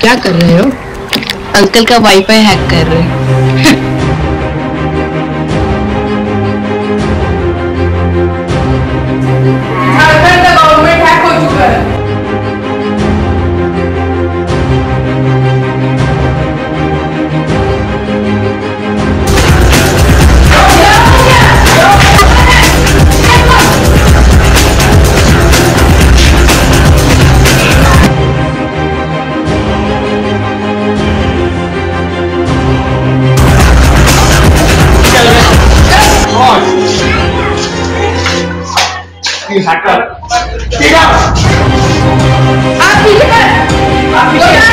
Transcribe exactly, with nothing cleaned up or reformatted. क्या कर रहे हो? अंकल का वाईफाई हैक कर रहे अंकल का गवर्नमेंट हैक हो चुका हैकर। आप पीछे आप पीछे